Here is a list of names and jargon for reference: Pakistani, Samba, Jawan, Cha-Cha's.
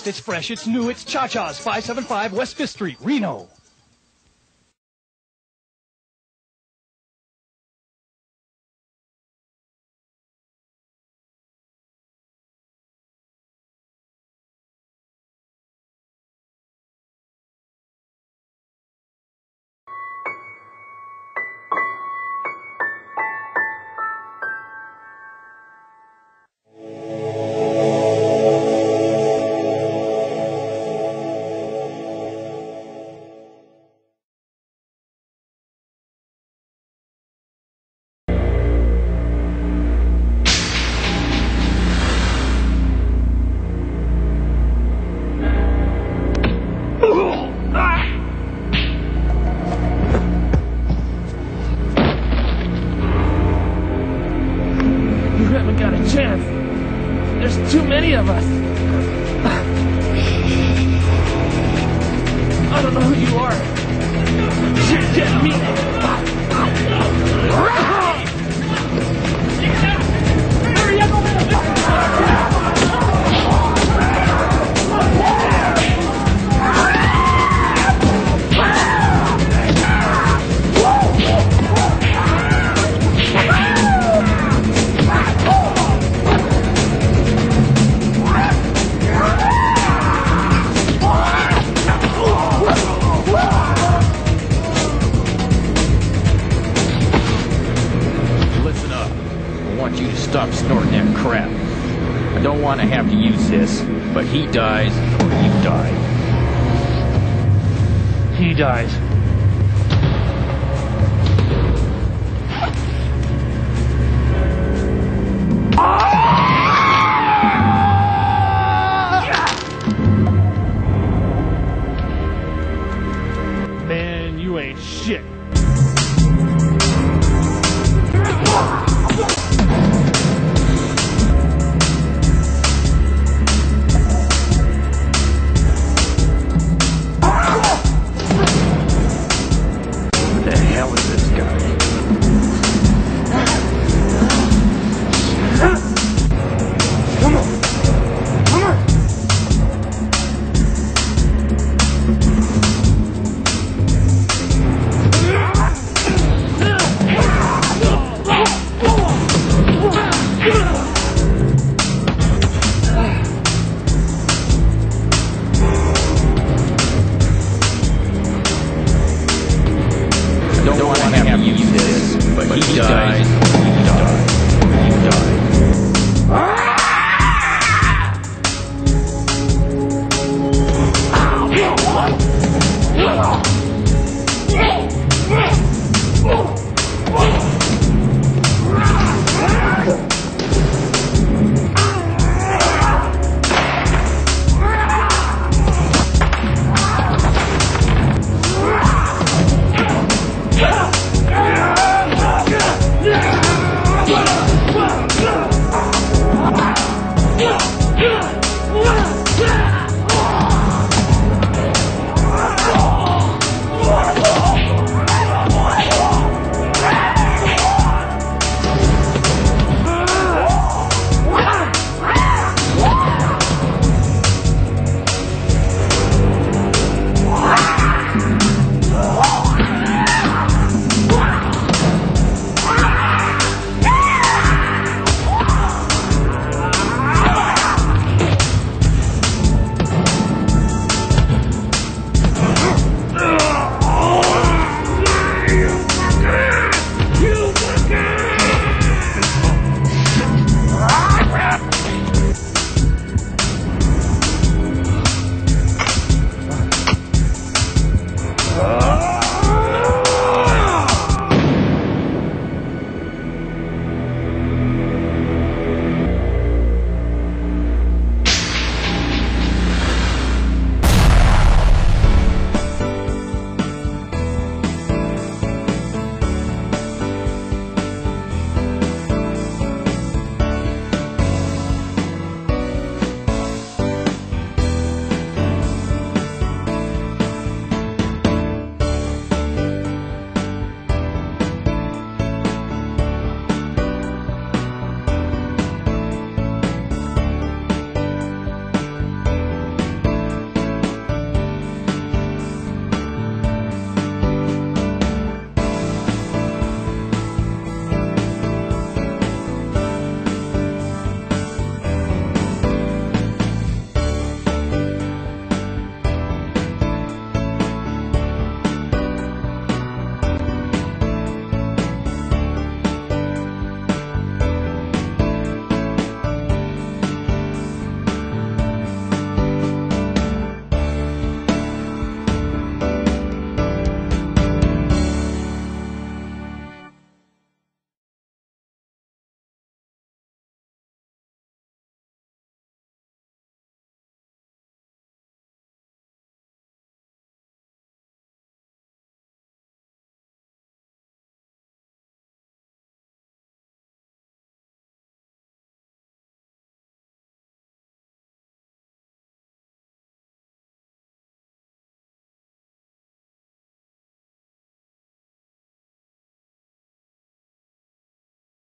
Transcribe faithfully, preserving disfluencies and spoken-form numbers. fast, it's fresh, it's new, it's Cha-Cha's, five seventy-five West Fifth Street, Reno. We haven't got a chance. There's too many of us. I don't know who you are. You're getting me. Hurry up you to stop snorting that crap. I don't want to have to use this, but he dies or you die. He dies. Man, you ain't shit. Don't, don't want to have to use this, but he dies.